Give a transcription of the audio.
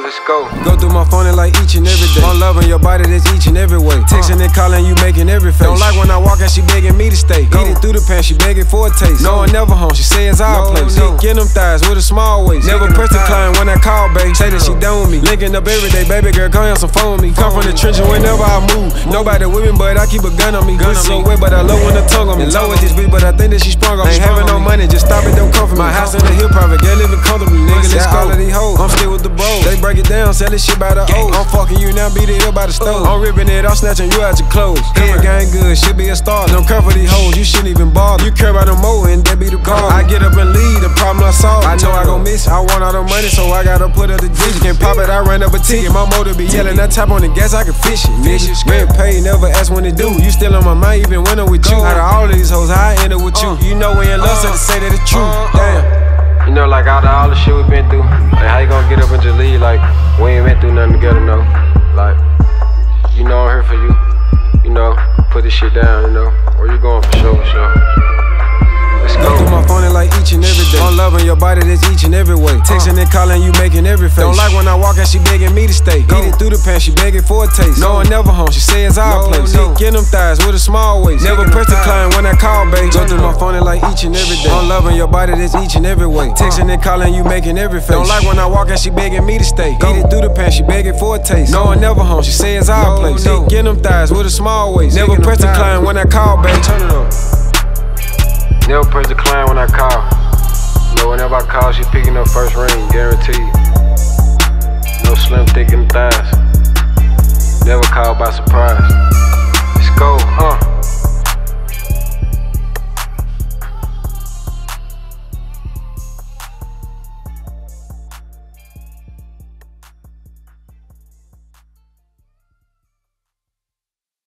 Let's go. Go through my phone and like each and every day. One love on your body that's each and every way. Texting and calling, you making every face. Don't like when I walk and she begging me to stay. Eat it through the pan, she begging for a taste. No, I never home, she say it's our place. Dick in them thighs with a small waist. Never press the decline when I call, babe. Say that she done with me. Linking up every day, baby girl, come on some phone with me. Come from the trenches whenever I move. Nobody with me, but I keep a gun on me. Good so wet, but I love when the tongue on me. Low with this beat, but I think that she sprung on me. Ain't having no money, just stop it, don't come for me. My house in the hill, private, girl, living comfortably. Nigga, let's go. I'm still with the bros. They break it down, sell this shit by the O's. I'm fucking you now, beat it up by the stove. I'm ripping it, I'm snatching you out your clothes. Cover gang good, should be a star. Don't cover these hoes, you shouldn't even bother. You care about them more, and that be the call. I get up and leave, the problem I solve. I know I gon' miss, I want all the money, so I gotta put up the digits. Can't pop it, I ran up a ticket. My motor be yelling, I tap on the gas, I can fish it. Rent paid, never ask when it do. You still on my mind, even when I'm with you. Out of all of these hoes, I ended with you. You know we in love, so to say that the truth. Damn. You know, like out of all the shit we been through, like how you gonna get up and just leave? Like we ain't been through nothing together, no. Like, you know I'm here for you. You know, put this shit down, you know. Where you going for sure, for sure. Go through my phone and like each and every day. One love on your body that's each and every way. Texting and calling, you making every face. Don't like when I walk and she begging me to stay. Eat it through the pan, she begging for a taste. No, I never home, she say it's our place. Dick in them thighs with a small waist. Never press the client when I call, babe. Go through my phone and like each and every day. One love on your body that's each and every way. Texting and calling, you making every face. Don't like when I walk and she begging me to stay. Eat it through the pan, she begging for a taste. No, I never home, she say it's our place. Dick in them thighs with a small waist. Never press the client when I call, babe. Turn it up. Never press decline when I call. You know, whenever I call, she picking up first ring, guaranteed. No slim, thick in the thighs. Never called by surprise.